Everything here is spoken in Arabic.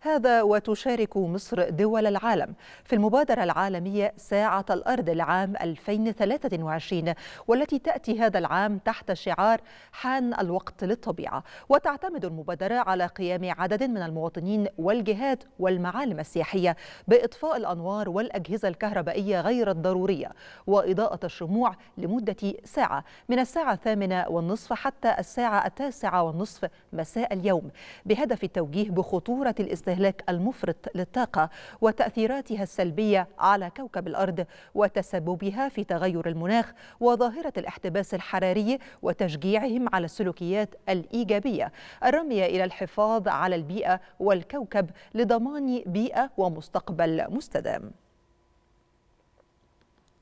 هذا وتشارك مصر دول العالم في المبادرة العالمية ساعة الأرض لعام 2023، والتي تأتي هذا العام تحت شعار حان الوقت للطبيعة. وتعتمد المبادرة على قيام عدد من المواطنين والجهات والمعالم السياحية بإطفاء الأنوار والأجهزة الكهربائية غير الضرورية وإضاءة الشموع لمدة ساعة من الساعة 8:30 حتى الساعة 9:30 مساء اليوم، بهدف التوجيه بخطورة الاستهلاك المفرط للطاقة وتأثيراتها السلبية على كوكب الأرض وتسببها في تغير المناخ وظاهرة الاحتباس الحراري، وتشجيعهم على السلوكيات الإيجابية الرامية إلى الحفاظ على البيئة والكوكب لضمان بيئة ومستقبل مستدام.